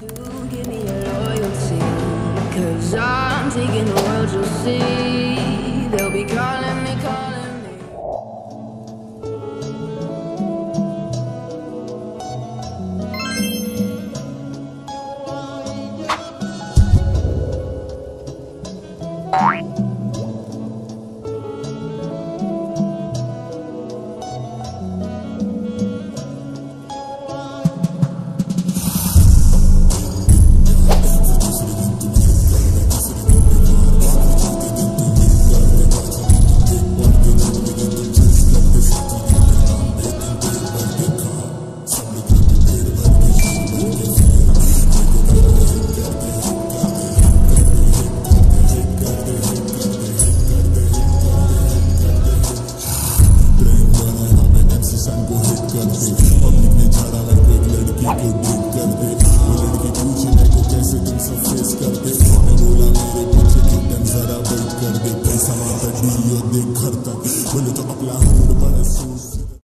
You give me your loyalty, 'cause I'm taking the world, you'll see. They'll be calling me, I'm not